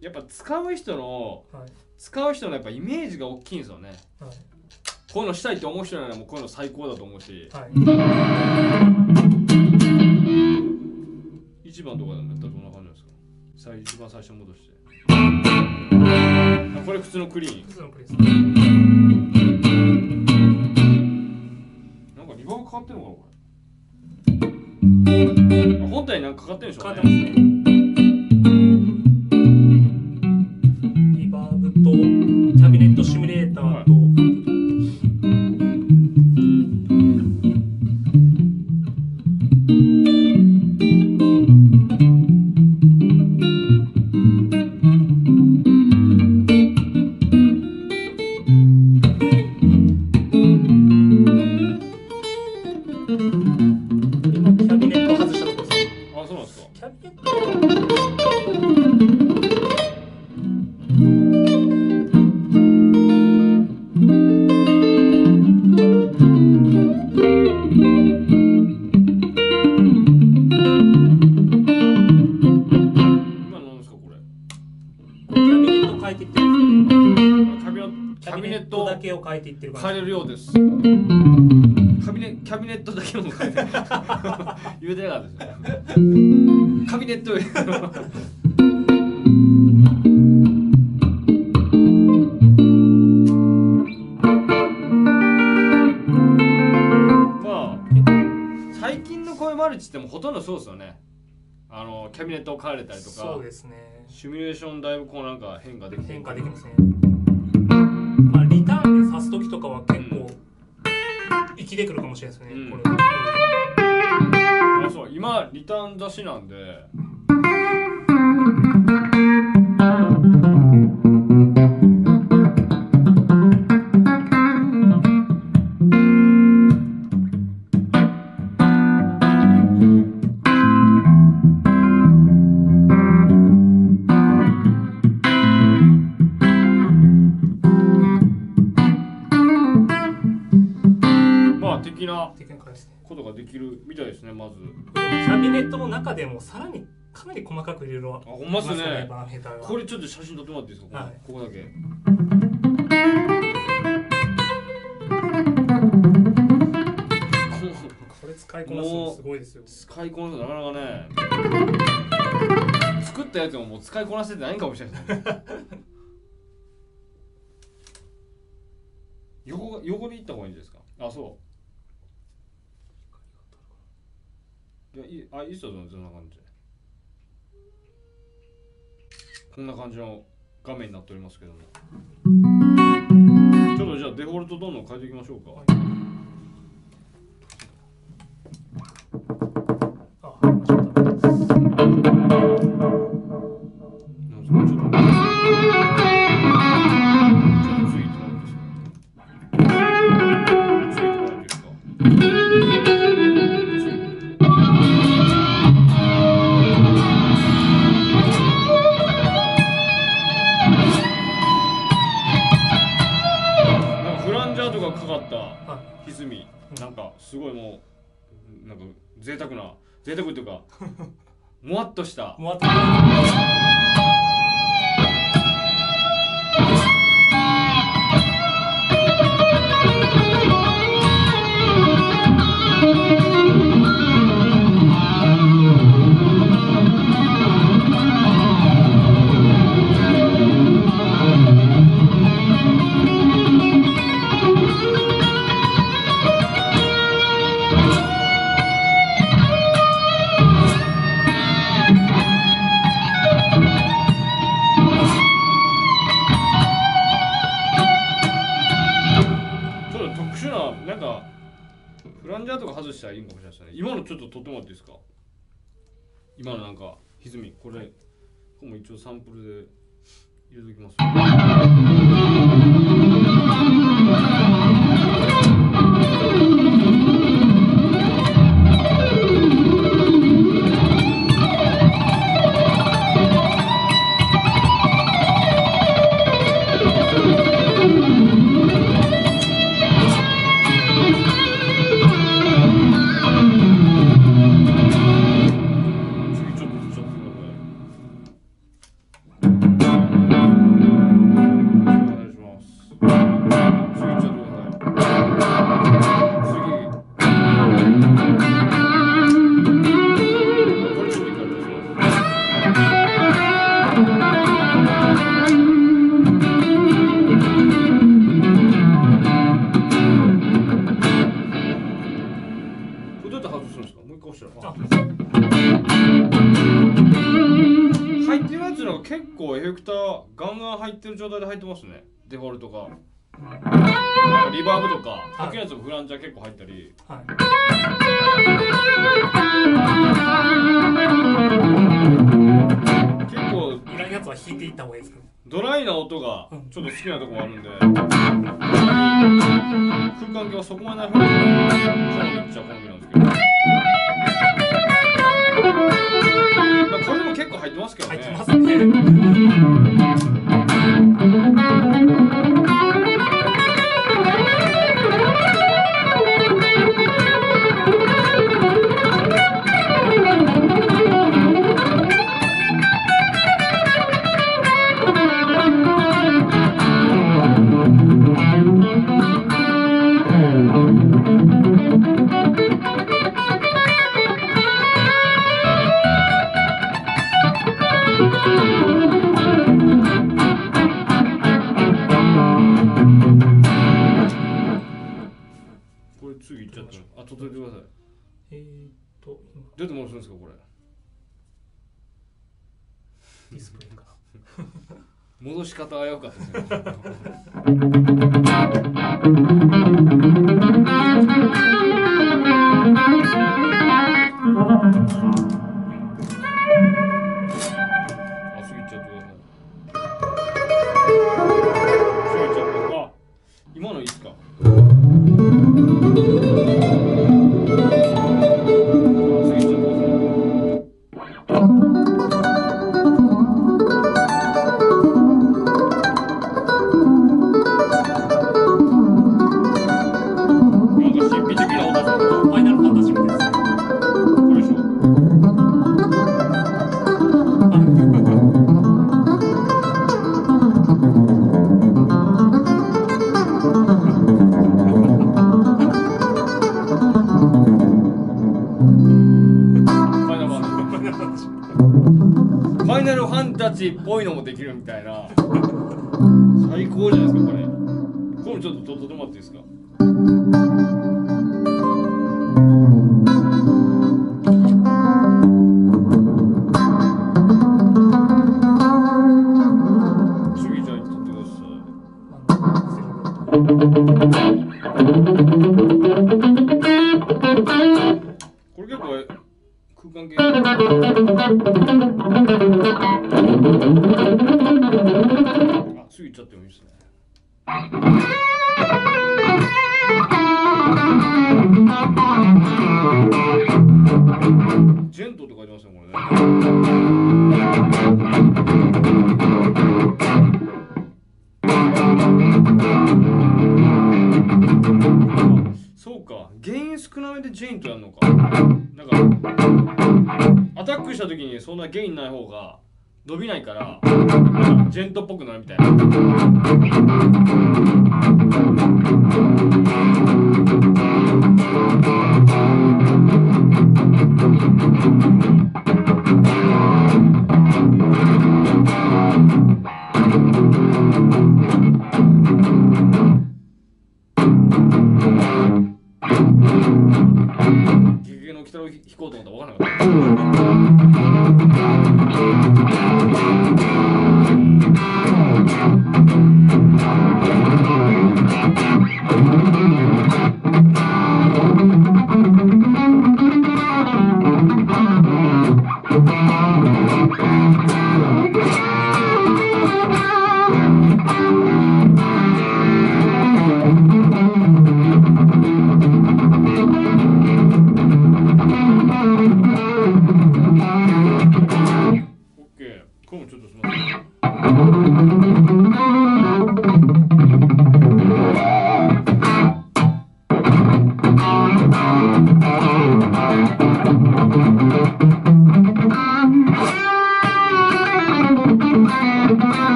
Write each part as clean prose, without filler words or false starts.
やっぱ使う人のやっぱイメージが大きいんですよね、はい、こういうのしたいって思う人ならもうこういうの最高だと思うし、はい、1番とかだったらどんな感じですか。一番最初戻してこれ普通のクリーン、普通のクリーンですね。なんかリバーブかかってるのかなこれ。本体なんかかかってるでしょうね。かかってますね。リバーブとキャビネットシミュレーターと、キャビネットだけも変えて言うてなかったですね。カビネットまあ最近のこういうマルチってもうほとんどそうですよね。キャビネットを変えれたりとか、そうですね。シミュレーションだいぶこうなんか変化できますね。まあリターンで刺す時とかは結構、生きてくるかもしれないですね、うん、これ。あ、そう、今リターン出しなんで、ことができるみたいですね。まずキャビネットの中でもさらにかなり細かくいろいろありますね。バーメーターがこれちょっと写真撮ってもらっていいですか、はい、ここだけこれ使いこなすのすごいですよ。使いこなすのなかなかね作ったやつももう使いこなせてないんかもしれない横に行った方がいいんですか。あ、そういいっすよ、そんな感じ。こんな感じの画面になっておりますけども、ちょっとじゃあデフォルトどんどん変えていきましょうか、はい、あっちょっとついてもらっていいですか。なんかすごいもうなんか贅沢というかもわっとしたいいかもしれないですね。今のちょっと撮ってもらっていいですか。今のなんか歪み、これ、ここも一応サンプルで入れておきます。結構エフェクターガンガン入ってる状態で入ってますね。デフォルトがリバーブとか高いやつもフランジャー結構入ったり、はい、結構ドライなやつは弾いていった方がいいですかね。ドライな音がちょっと好きなとこもあるんで、うん、空間系はそこまでない方が好きなんですけど、まあ、これも結構入ってますけどね。入ってますね。どうやって戻すんですか、これ。ディスプレイかな。戻し方危うかったですね。あ、すぎちゃってください。すぎちゃって。あ、今のいいっすか。っぽいのもできるみたいな。最高じゃないですか、これ。これちょっと撮ってもらっていいですか。次じゃあ撮ってください。これ結構。空間系。あ、すぐ行っちゃってもいいですね。ジェントって書いてますよ、これね。あ、そうか、原因少なめでジェントやるのか。なんかアタックした時にそんなゲインない方が伸びないからジェントっぽくなるみたいな。それを弾こうと思ったら分からな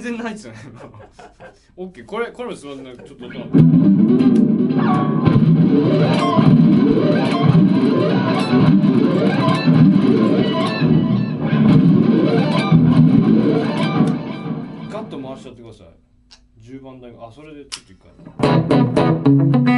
全然ないっすよね。オッケー、これもすごいね、ちょっと音ガッと回しちゃってください。10番台が、あ、それでちょっと一回。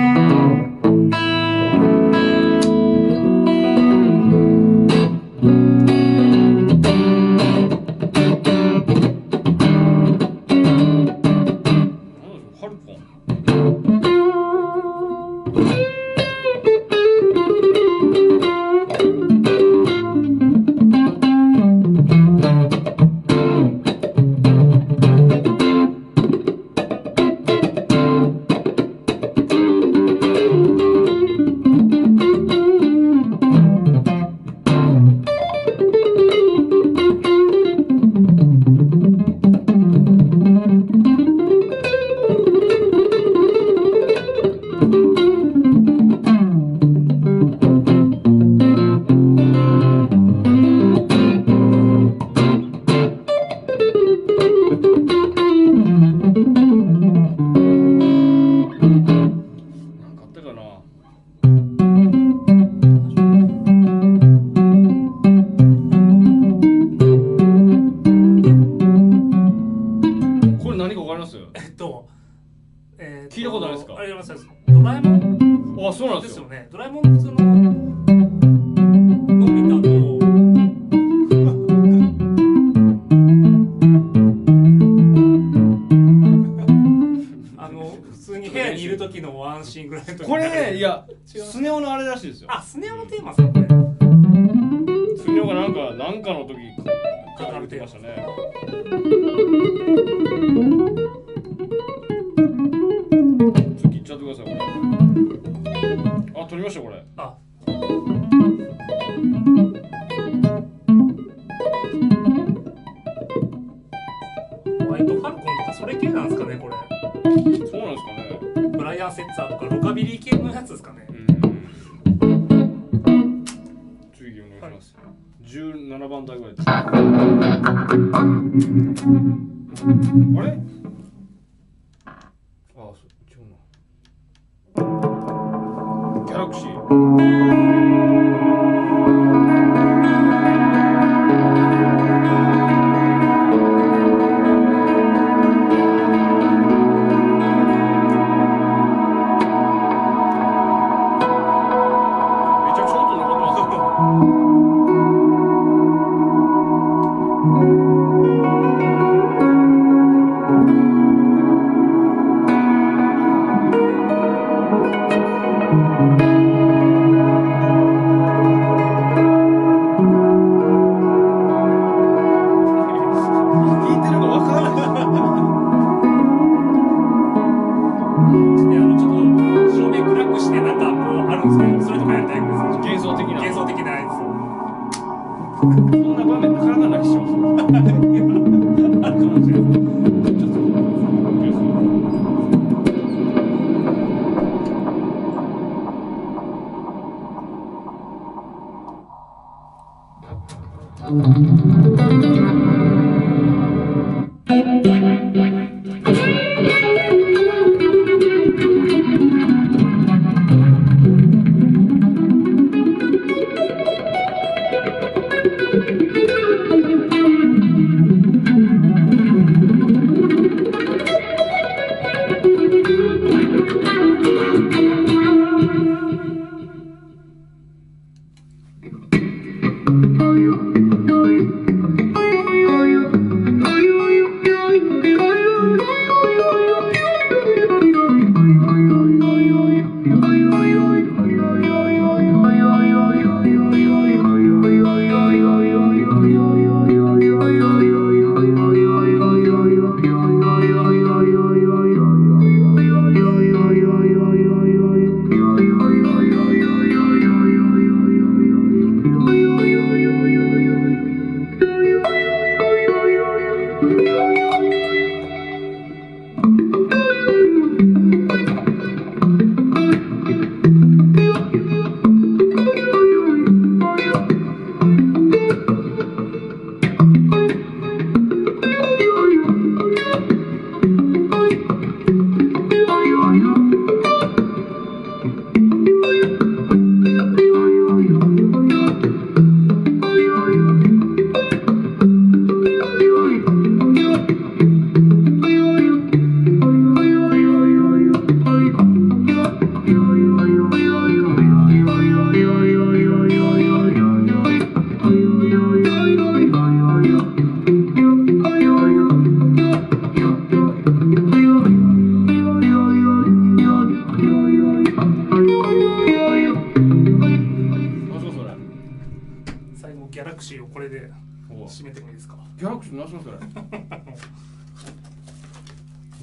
最後ギャラクシーをこれで締めてもいいですか。ギャラクシーなんすかそれ。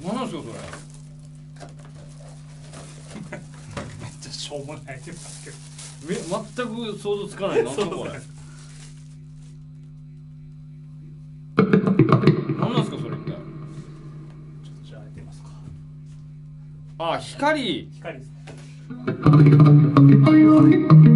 何なんすかそれ。めっちゃしょうもないですけど。全く想像つかない。なんだこれ。何なんすかそれって。ちょっとじゃあ開いてますか。あ、光。光ですね。